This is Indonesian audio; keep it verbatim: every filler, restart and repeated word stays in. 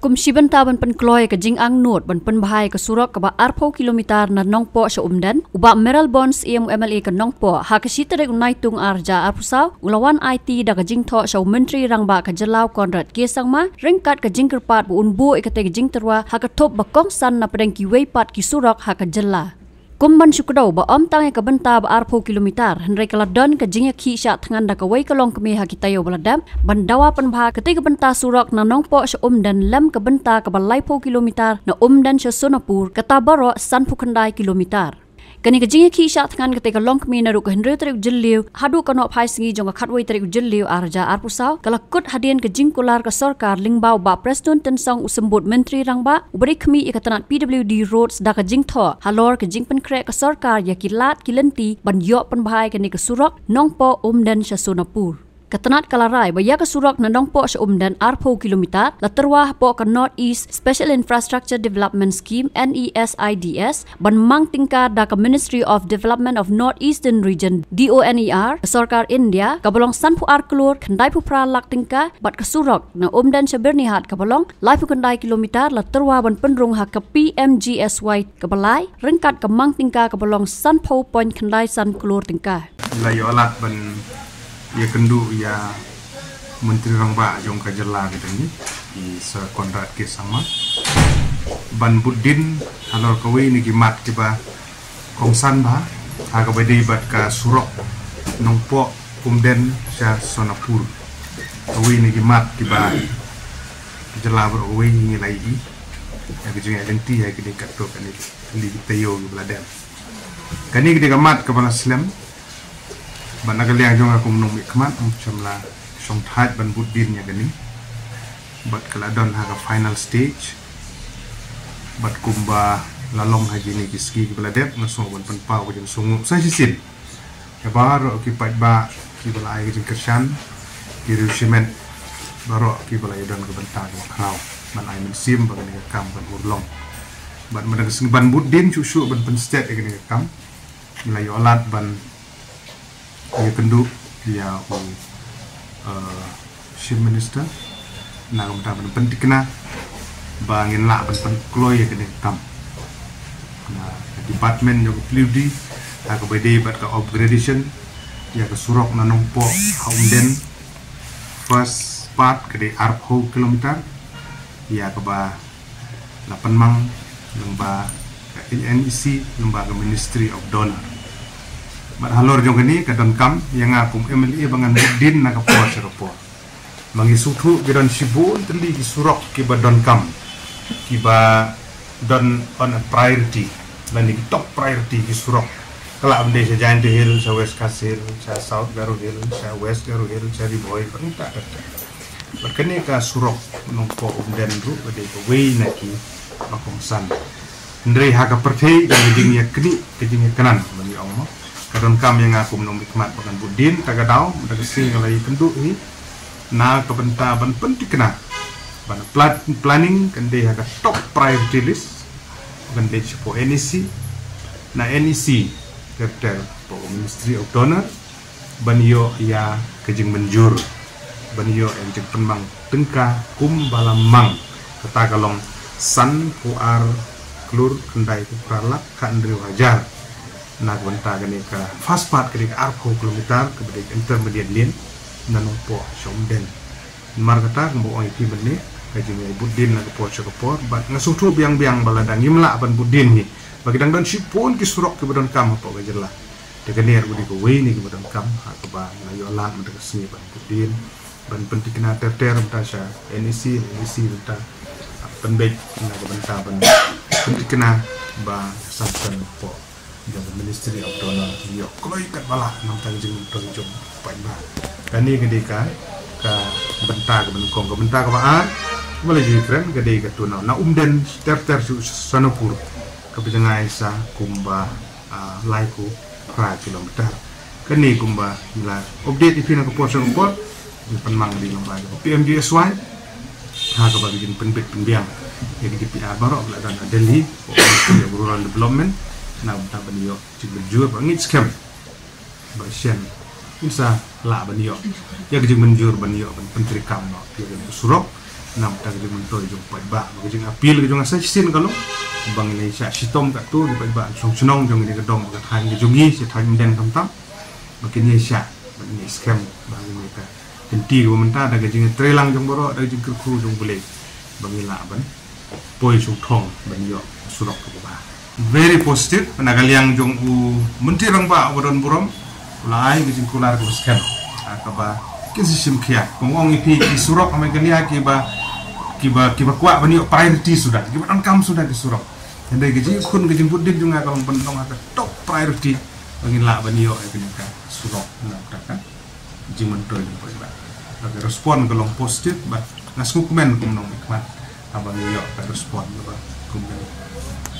Kumsiban taban pen kloy ke jing ang nut ban pen bahai ke surok ke ba arpo kilometer na nongpo sa umdan uba meral bonds iam M L A ke nongpo ha ke sitere unai tung arja arpusaw ulawan I T da ke jing tho sa menteri rangba ke jelau Konrad Sangma ringkat ke jing kerpat bu unbu ikate ke jing terwa ha ke top ba kongsan na pedang ki weipat ki surok ha ke jela kumban syukdau ba om tang ke benta ba arpo kilometer henry keladon ke jing ki sya thangan da ke wei kelong kemi ha kitayo baladam bandawa pen bah ke tiga benta surok na nongpo sa umdan lam ke benta ke balai po kilometer na umdan sa Sonapur ke tabaro sanpu kendai kilometer kani ke jing ki sya thangan ke tiga long kemi na ru ke henry terik jeliu hadu ka no phai singi jong ka khatwei terik jeliu arja arpusau kala kut hadian ke jing kular ke sarkar lingbau ba preston tensong usembut menteri rangba ubri kemi ikatanat P W D roads da ke jing tho halor ke jing penkrek ke sarkar ya kilat kilenti ban yo pen bahai kani ke surok nongpo umdan sa Sonapur Ketenat kalarai baya ke surok na nongpo sa umdan arpo kilometer la terwah po ke North East Special Infrastructure Development Scheme N E C I D S ban mang tingka da ke Ministry of Development of Northeastern Region D O N E R Sorkar India ka bolong sanpu arklur kendai pu pralak tingka bat ke surok na umdan sa bernihat ka bolong lai pu kendai kilometer la terwah ban pendrung ha ke P M G S Y ka balai rengkat ke mang tingka ka bolong sanpu point kendai san klur tingka layolah ban ia kendu ia menteri rangba jong kajela katanya di Konrad Sangma ban buddin halor kawi niki mat tiba kongsan bah aga badai bat ka surok nongpo umden sa Sonapur kawi niki mat tiba kajela berwe nilai i aga jeng identiti aga dekat tok ani di tayo beladam kani ketika mat kepala Islam Bana kaliang jong aku menung ikmat macam la song thait ban buddin ya gani bat keladon ha final stage bat kumba lalong haji ni kiski ki beladep ngasong ban penpau ban sungu sai sisin ya baro ki pat ba ki balai ki kersan ki rusimen baro ki balai don ke bentar wa kau ban ai men sim ban ni kam ban urlong bat menang ban buddin cucu ban pen state ya gani kam nilai olat ban ia kenduk ia o chief minister na kamta ban pentikna bangin la ban pen kloy ya kene kam na department yo pludi aku bede bat ka upgradation ya ke surok na nongpo haumden first part kede arpo kilometer ya ke ba lapan mang lomba N E C lembaga Ministry of Donor Mat halor jong kini kadon kam yang ngakum M L A Banganuddin na kapor seropo. Mangisutu giron sibun teli surok kiba don kam. Kiba don on a priority. Lani top priority ki surok. Kala amde sa Giant Hill, sa West Castle, sa South Garu Hill, sa West Garu Hill, sa Riboy, perintah kata. Berkene ka surok nungko umden ru bade ka way na ki makongsan. Ndre haka pertei dan gedingnya kini, gedingnya kanan bagi Allah. Kadon kam yang aku menung nikmat pakan budin tagadau mendagesi ngalai kenduk ni na kebenta ban pentikna ban planning kende haga top priority list pakan deci po N E C na N E C kertel po Ministry of Donor ban yo ya kejing menjur ban yo enjing penmang tengka kum balamang kata kalong san puar klur kendai kupralak kandri wajar nak benta kene ka fast part kene ka arpo kilometer ke bede intermediate lane nanongpo somden markata ngbo oi ti bene ka jimi buddin na po chokpor bat ngasutu biang-biang baladang imla ban buddin ni bagidang don sipun ki surok ki bodon kam po gejela de kene budi ko wei ni ki bodon kam ha ka ba na yola mata sini ban buddin ban pentikna terter mata sha N E C N E C mata penbek na benta ban pentikna ba sampan po Jawa Ministry of Donor yo kloi kat bala nang tang jing tong jom pai ba kani gede ka ka benta ka benkong ka benta ka ba boleh jadi keren gede ka tunau na umden terter su Sonapur ka bidang aisa kumba laiku kra kilometer kani kumba la update ifina ka portion report penmang di lomba P M G S Y ha ka ba bikin penbet penbiang jadi di P R barok la dan Delhi rural development na ta ban yo jing jur bangit scam ba shen insa la ban yo ya jing menjur ban yo ban pentri kam no ya surok nam tang di mentoi jong pai ba ke jong apil ke jong asai sin kalau bang ini sa sitom ka tu di pai ba song senong jong ni ke dom ka than ke jong ni se than den tam tam makin ni sa ni scam bang ni ka tenti ko menta da ke jong trelang jong boro da jong ku jong bule bang ni la ban poi song thong bang yo surok ko ba very positive nagal yang jong u menteri rang ba oron borom lai ke jong kular ko scam akaba kisah semkia, pengong itu disurok, mereka lihat kiba kiba kiba kuat, banyak priority sudah, kiba angkam sudah disurok. Jadi gaji kun gaji budin juga kalau pentong ada top priority, bangin lah banyak mereka surok, mereka jimat doy mereka. Tapi respon kalau positif, bah ngasih komen kemenong ikhmat, abang banyak respon, bah komen.